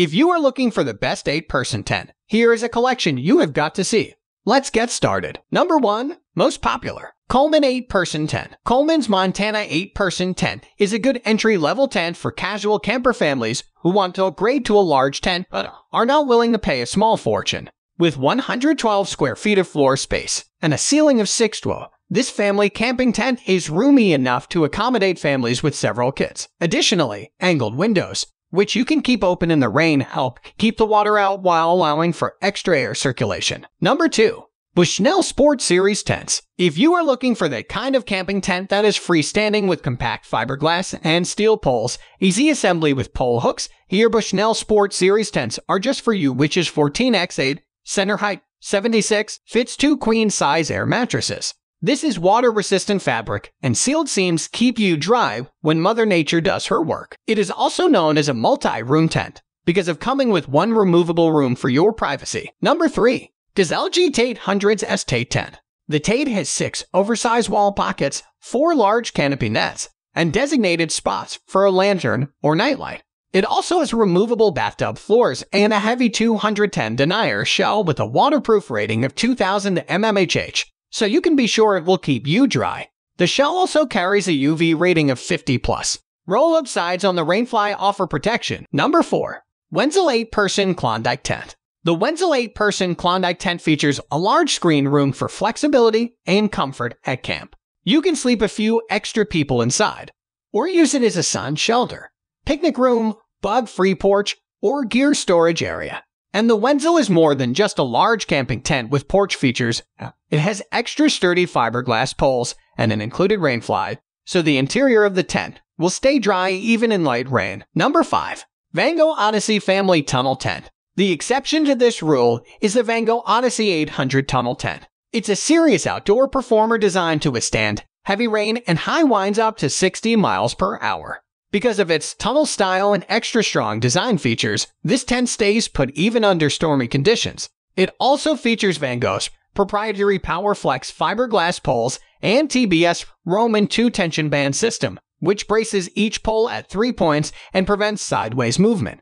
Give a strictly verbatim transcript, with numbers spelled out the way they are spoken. If you are looking for the best eight person tent, here is a collection you have got to see. Let's get started. Number one. Most popular. Coleman eight person tent. Coleman's Montana eight person tent is a good entry-level tent for casual camper families who want to upgrade to a large tent but are not willing to pay a small fortune. With one hundred twelve square feet of floor space and a ceiling of six twelve, this family camping tent is roomy enough to accommodate families with several kids. Additionally, angled windows, which you can keep open in the rain, help keep the water out while allowing for extra air circulation. Number two. Bushnell Sport Series tents. If you are looking for the kind of camping tent that is freestanding with compact fiberglass and steel poles, easy assembly with pole hooks, here Bushnell Sport Series tents are just for you, which is fourteen by eight, center height seventy-six, fits two queen-size air mattresses. This is water-resistant fabric, and sealed seams keep you dry when Mother Nature does her work. It is also known as a multi-room tent because of coming with one removable room for your privacy. Number three. Gazelle G T eight hundred S Tate tent. The Tate has six oversized wall pockets, four large canopy nets, and designated spots for a lantern or nightlight. It also has removable bathtub floors and a heavy two hundred ten denier shell with a waterproof rating of two thousand millimeters, so you can be sure it will keep you dry. The shell also carries a U V rating of fifty plus. Roll-up sides on the Rainfly offer protection. Number four. Wenzel eight person Klondike tent. The Wenzel eight person Klondike tent features a large screen room for flexibility and comfort at camp. You can sleep a few extra people inside, or use it as a sun shelter, picnic room, bug-free porch, or gear storage area. And the Wenzel is more than just a large camping tent with porch features. It has extra sturdy fiberglass poles and an included rainfly, so the interior of the tent will stay dry even in light rain. Number five. Vango Odyssey Family Tunnel Tent. The exception to this rule is the Vango Odyssey eight hundred Tunnel Tent. It's a serious outdoor performer designed to withstand heavy rain and high winds up to sixty miles per hour. Because of its tunnel style and extra strong design features, this tent stays put even under stormy conditions. It also features Vango's proprietary PowerFlex fiberglass poles and T B S Roman two tension band system, which braces each pole at three points and prevents sideways movement.